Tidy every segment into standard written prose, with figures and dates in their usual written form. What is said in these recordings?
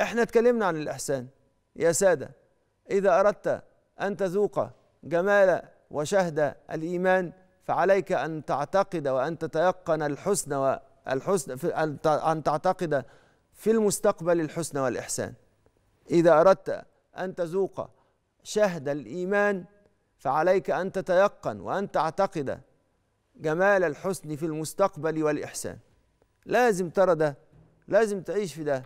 احنا اتكلمنا عن الإحسان يا سادة. إذا أردت أن تذوق جمال وشهد الإيمان فعليك أن تعتقد وأن تتيقن الحسن أن تعتقد في المستقبل الحسن والإحسان. إذا أردت أن تذوق شهد الإيمان فعليك أن تتيقن وأن تعتقد جمال الحسن في المستقبل والإحسان. لازم ترى ده، لازم تعيش في ده.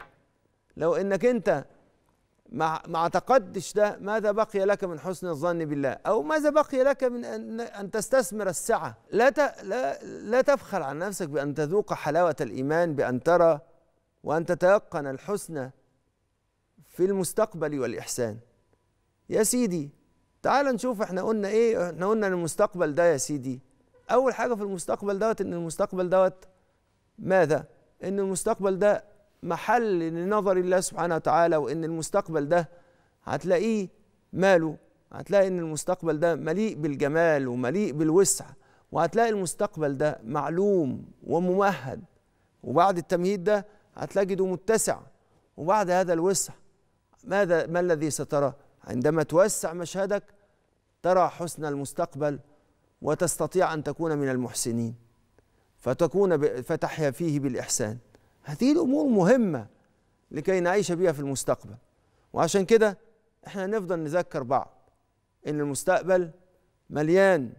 لو إنك أنت ما اعتقدتش ده، ماذا بقي لك من حسن الظن بالله؟ أو ماذا بقي لك من أن تستثمر السعة؟ لا تبخل عن نفسك بأن تذوق حلاوة الإيمان، بأن ترى وأن تتيقن الحسن في المستقبل والإحسان. يا سيدي تعال نشوف احنا قلنا ايه. احنا قلنا ان المستقبل ده يا سيدي، أول حاجة في المستقبل دوت إن المستقبل دوت ماذا؟ إن المستقبل ده محل لنظر الله سبحانه وتعالى، وإن المستقبل ده هتلاقيه ماله، هتلاقي إن المستقبل ده مليء بالجمال ومليء بالوسع، وهتلاقي المستقبل ده معلوم وممهد، وبعد التمهيد ده هتلاقيه متسع، وبعد هذا الوسع ماذا؟ ما الذي سترى؟ عندما توسع مشهدك ترى حسن المستقبل وتستطيع أن تكون من المحسنين فتحيا فيه بالإحسان. هذه الأمور مهمة لكي نعيش بها في المستقبل، وعشان كده احنا نفضل نذكر بعض إن المستقبل مليان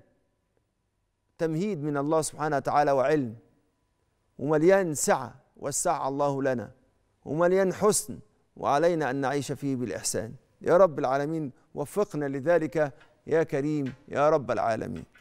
تمهيد من الله سبحانه وتعالى وعلم، ومليان سعة وسع الله لنا، ومليان حسن، وعلينا أن نعيش فيه بالإحسان. يا رب العالمين وفقنا لذلك يا كريم يا رب العالمين.